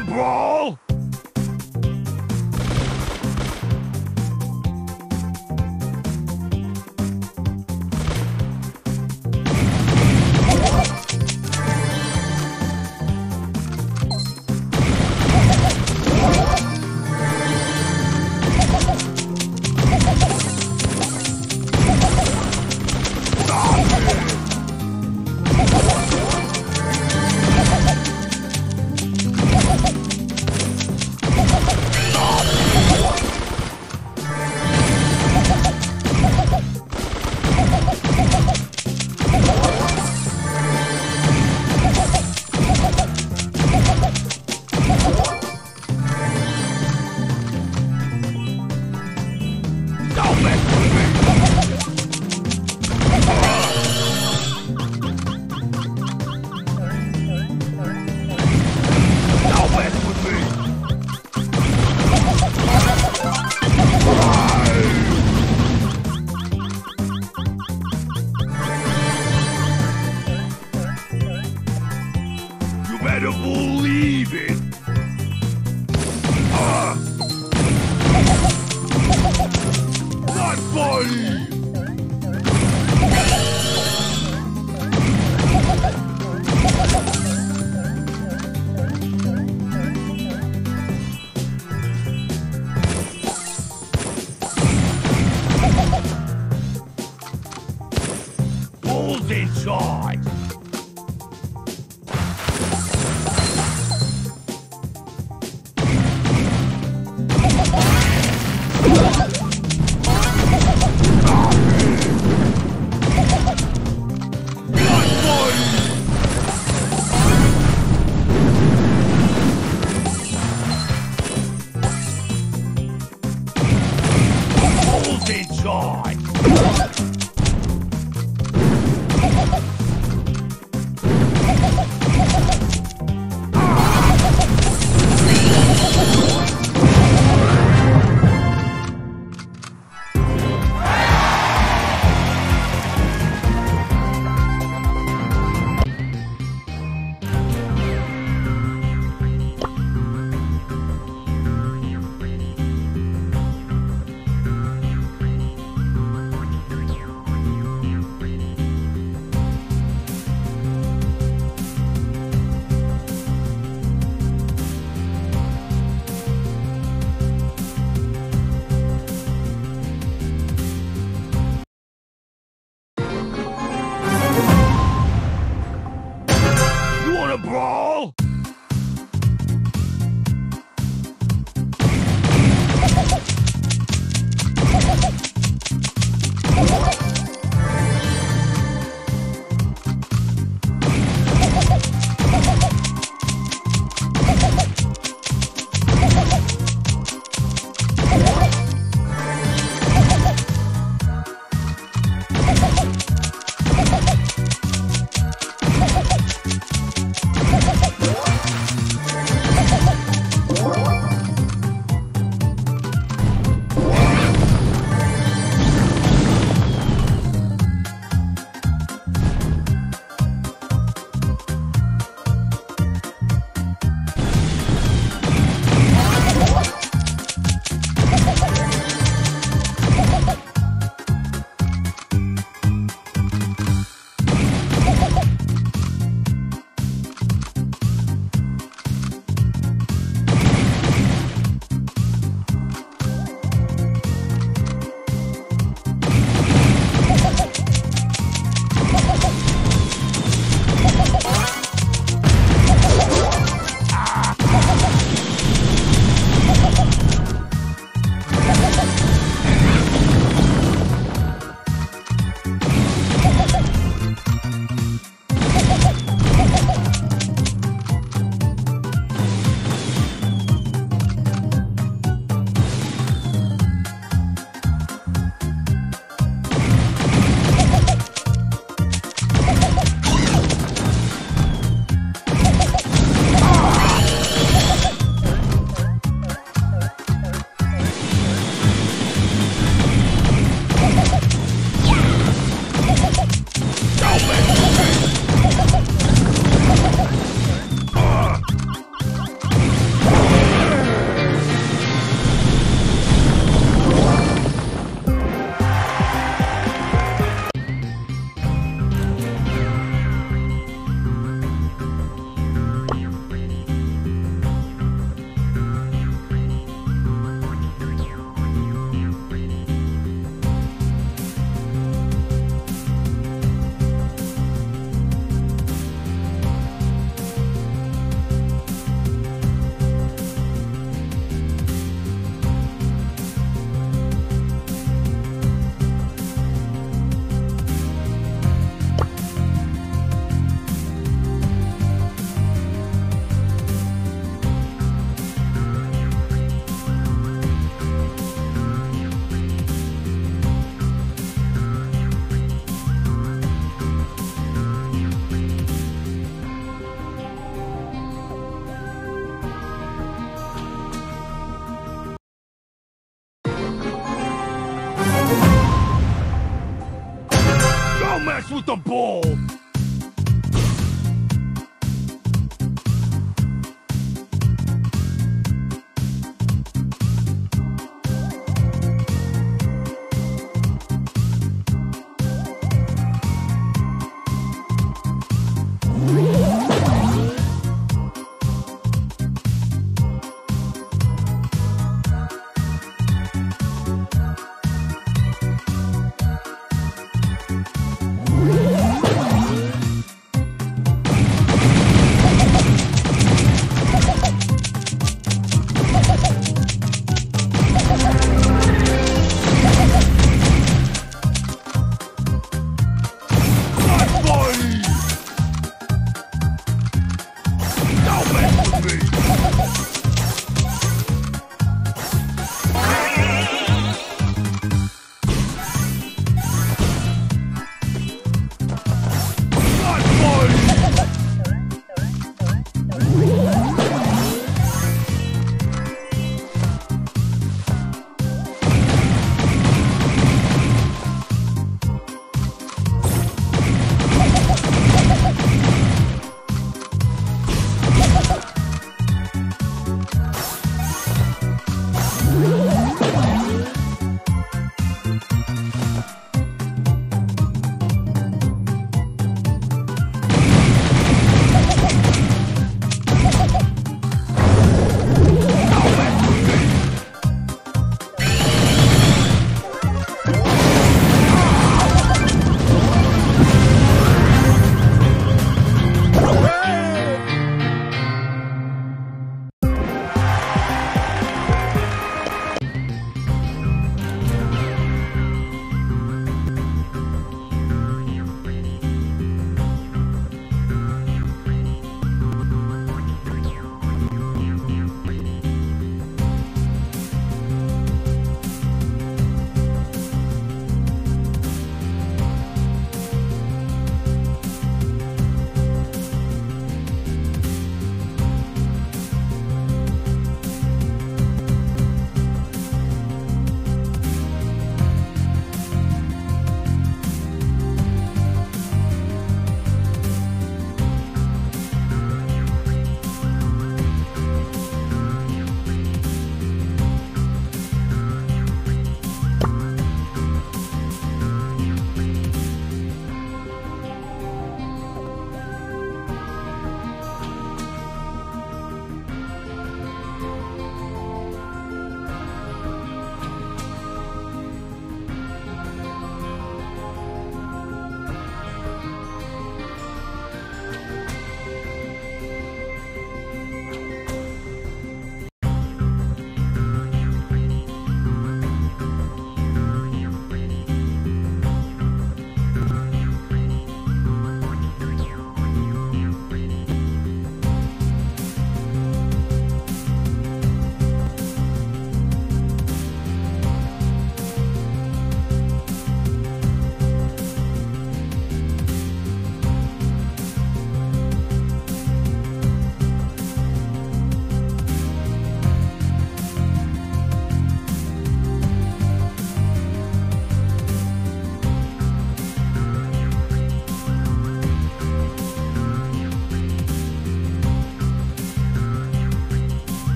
to brawl? Better believe it! Not funny! Bull's in charge! Oh! with the ball.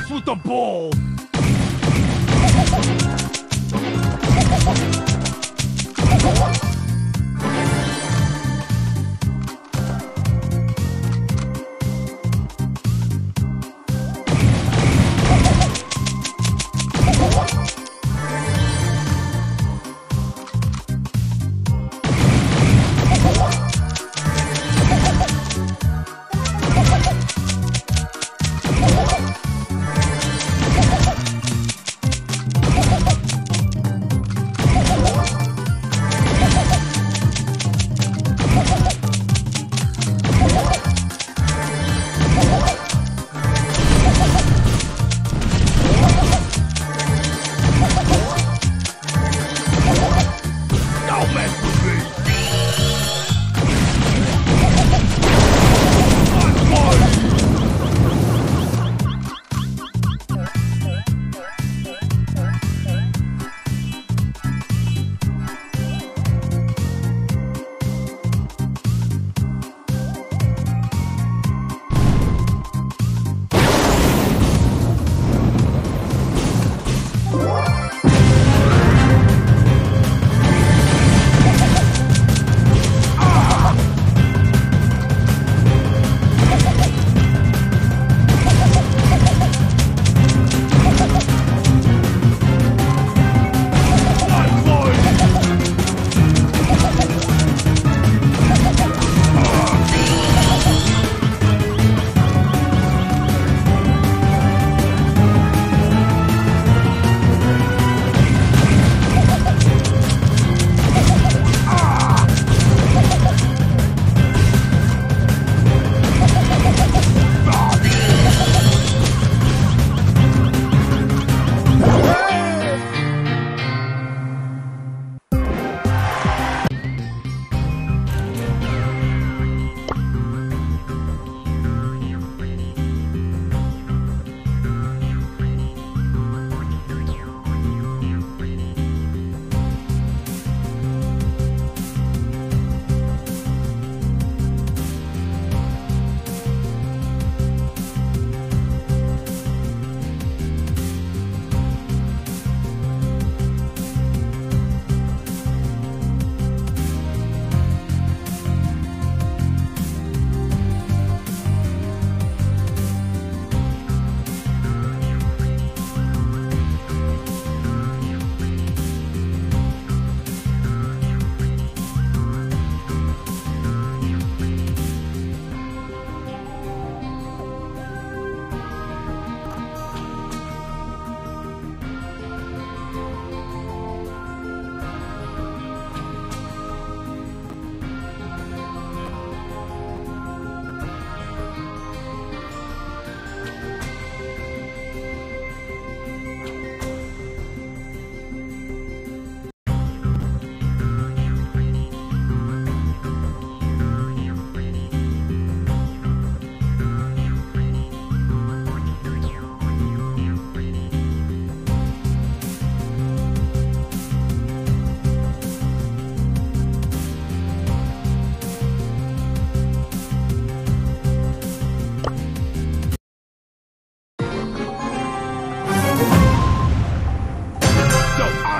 smash with the ball.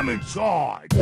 Inside.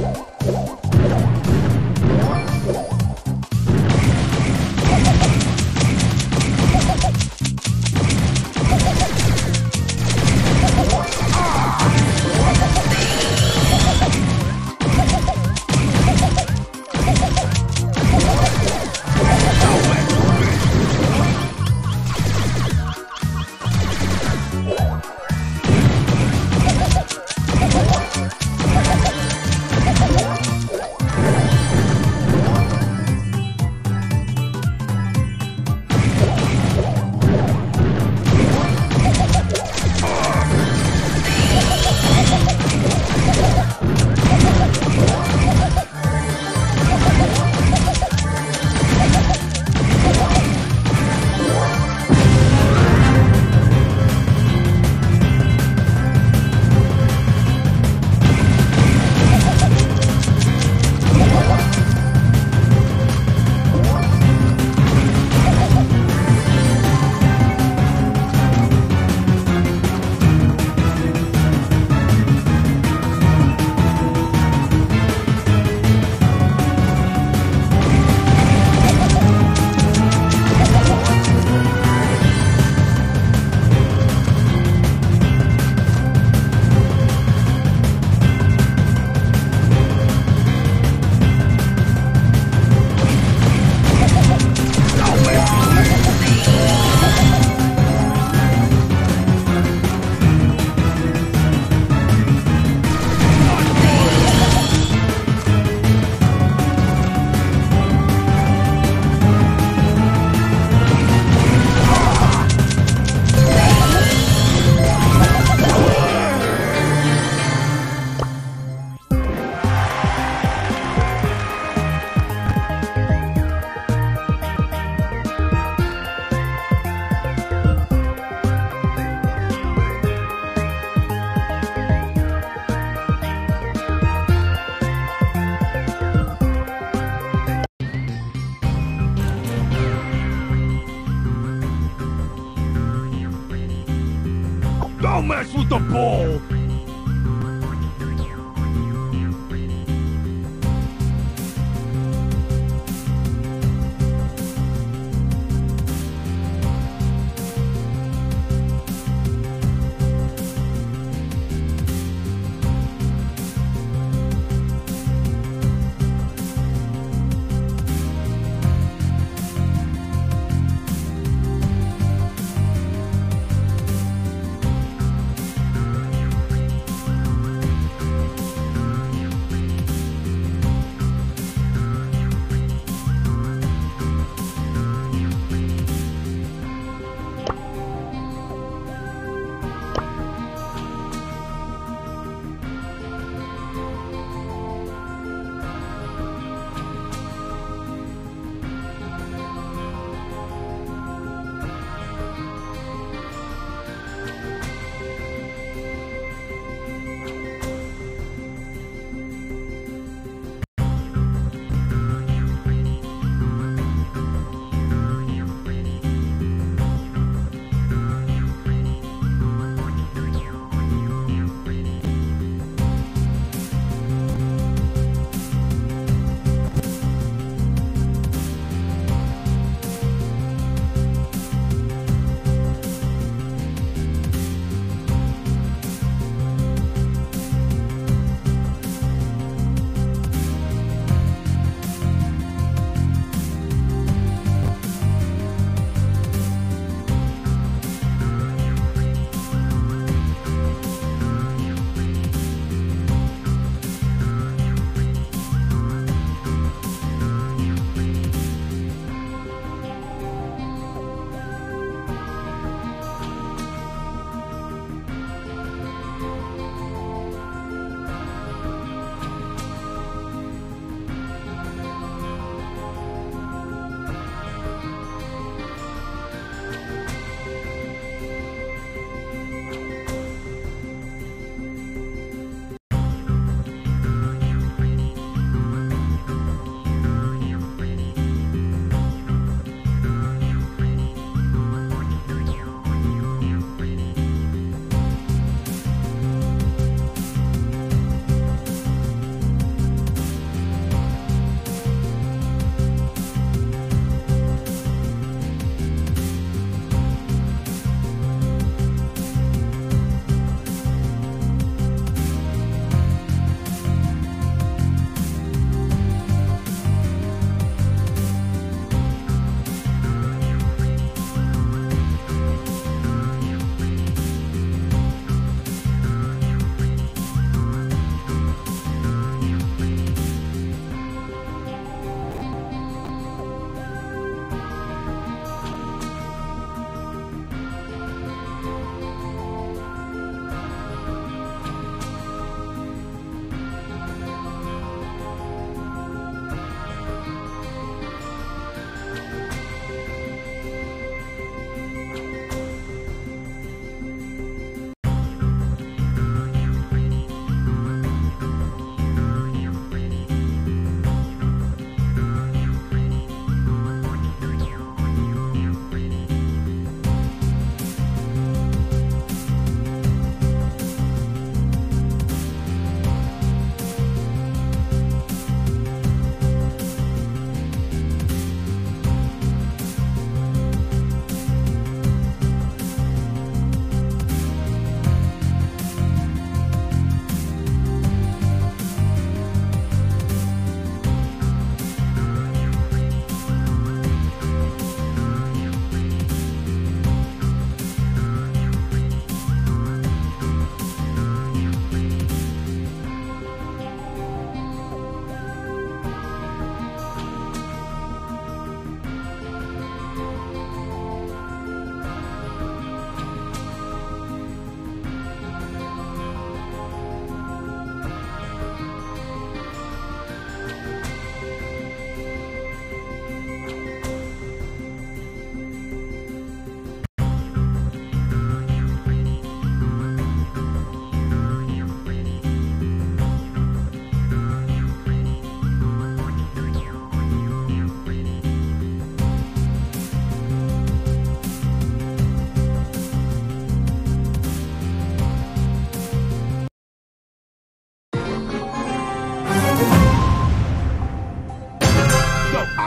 mess with the bull!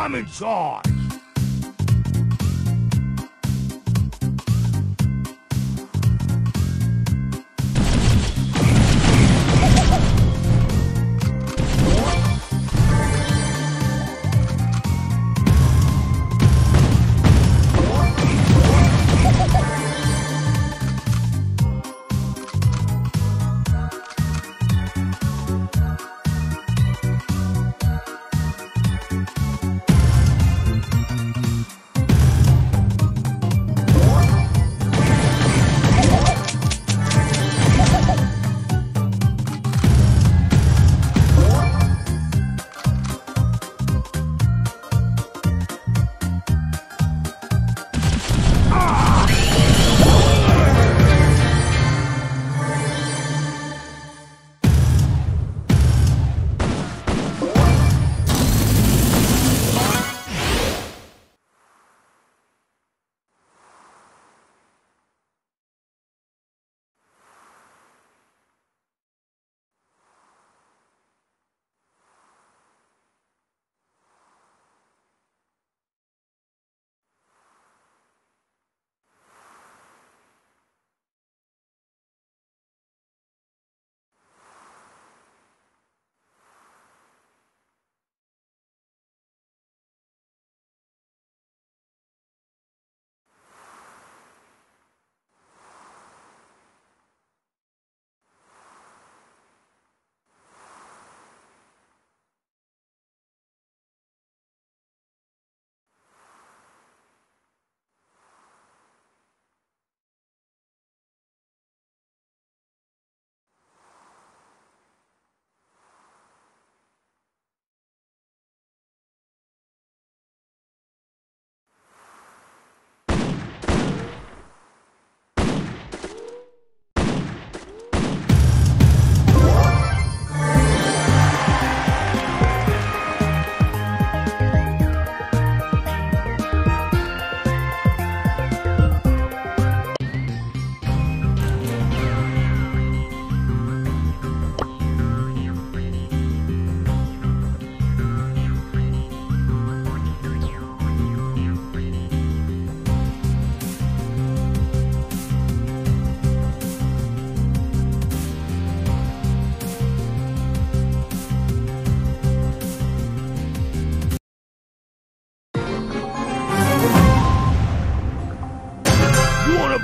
I'm in charge.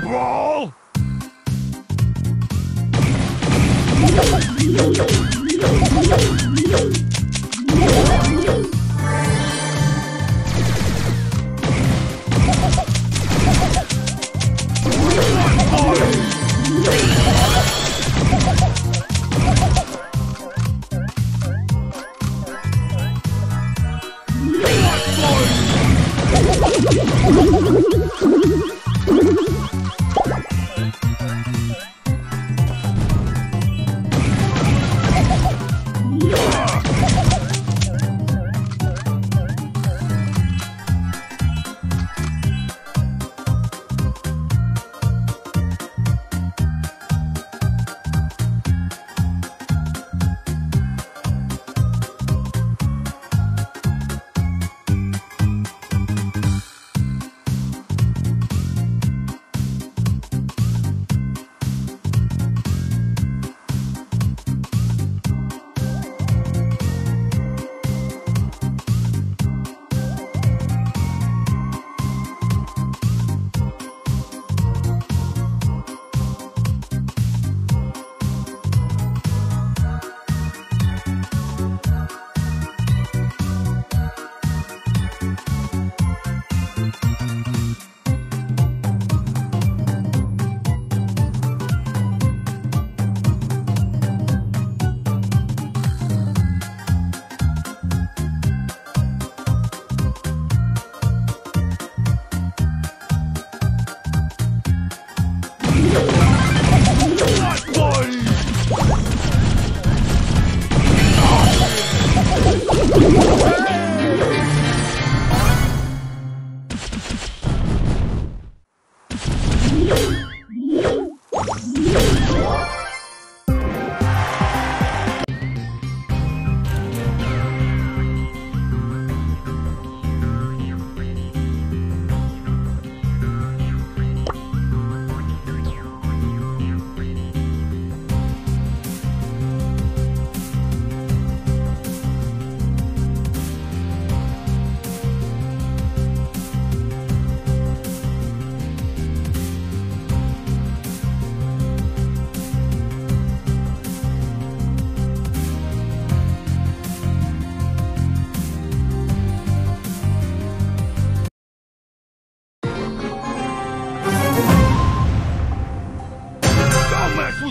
Brawl!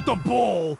Shoot the bull!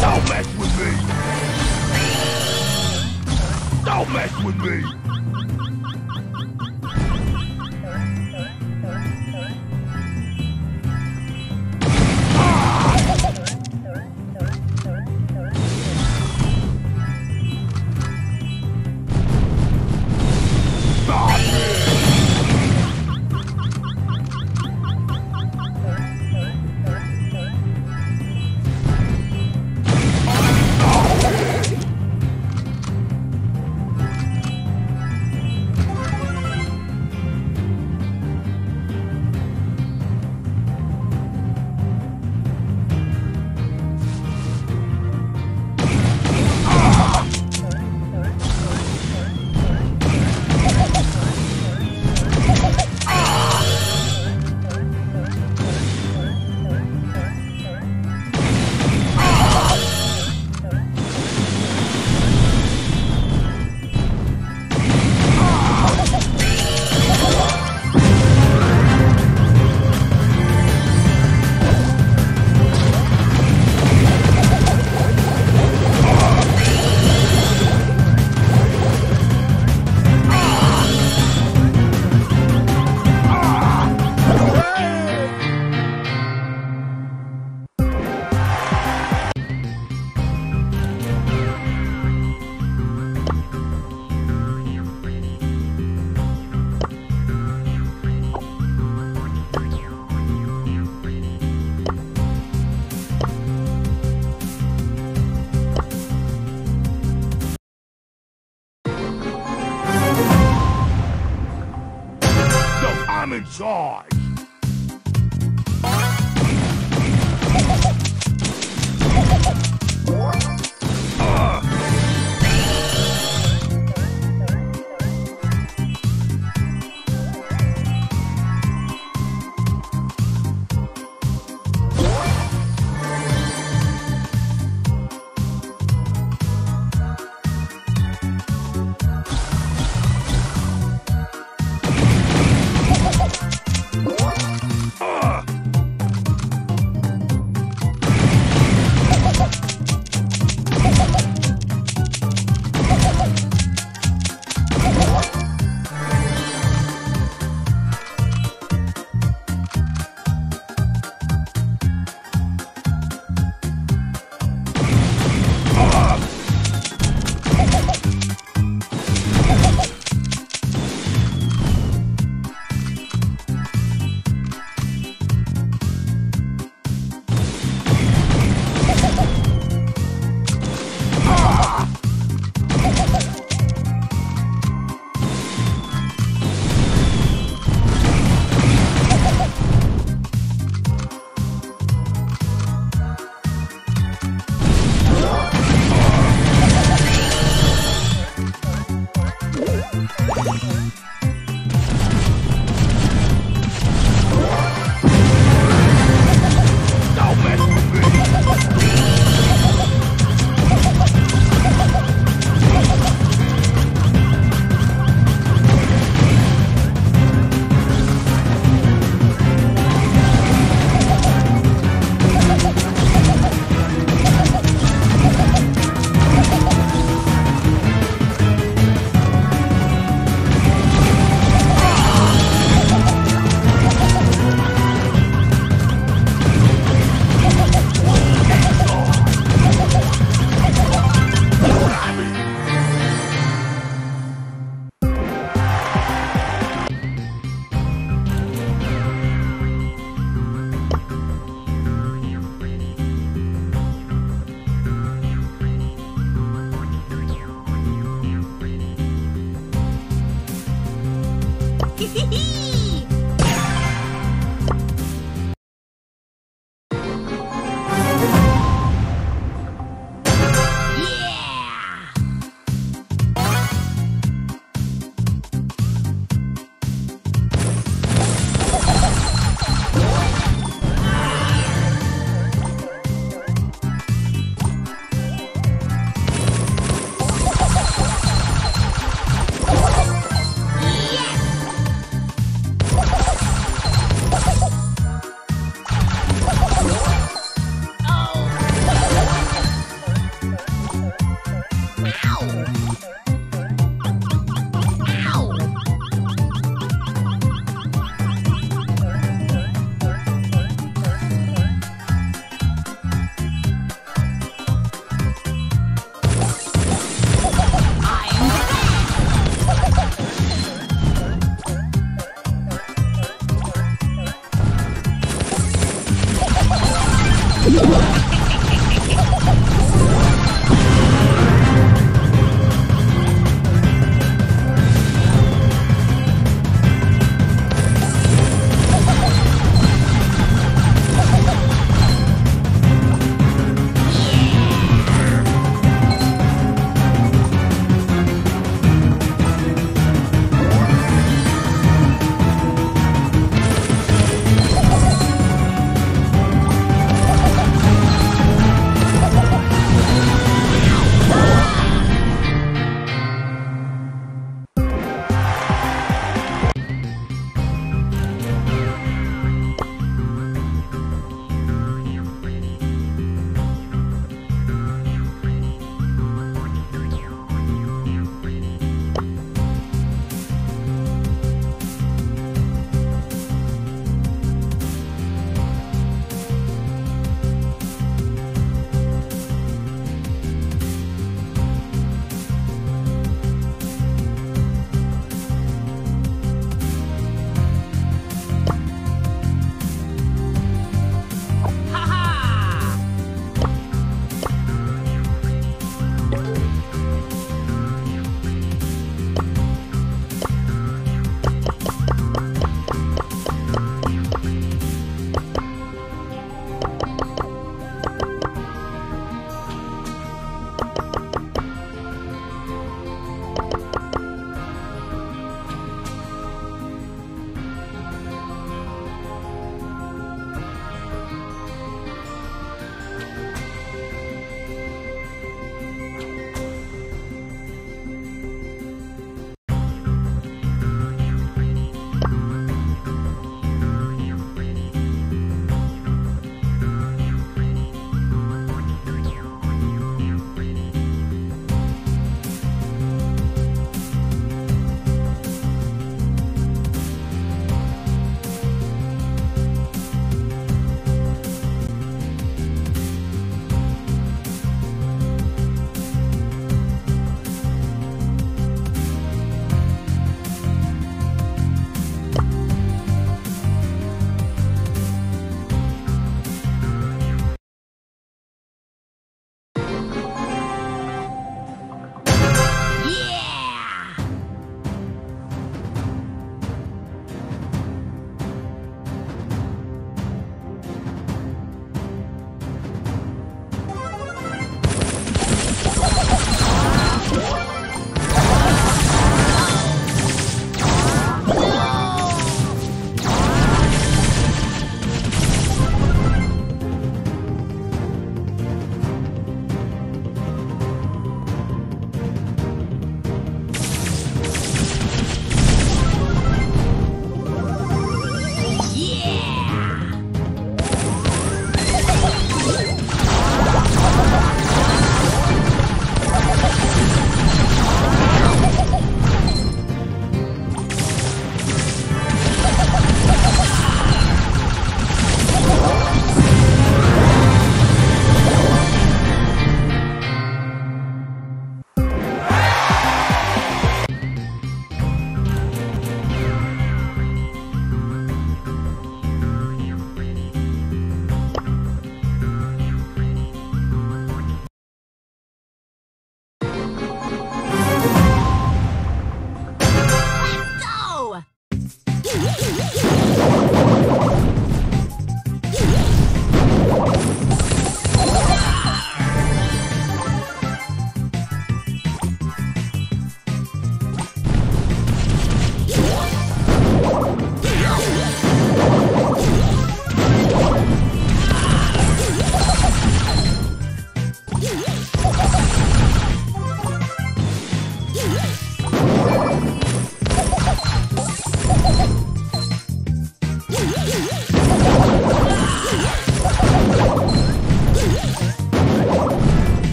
Don't mess with me! I'm in charge.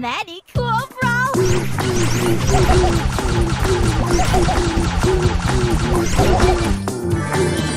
Very cool, bro.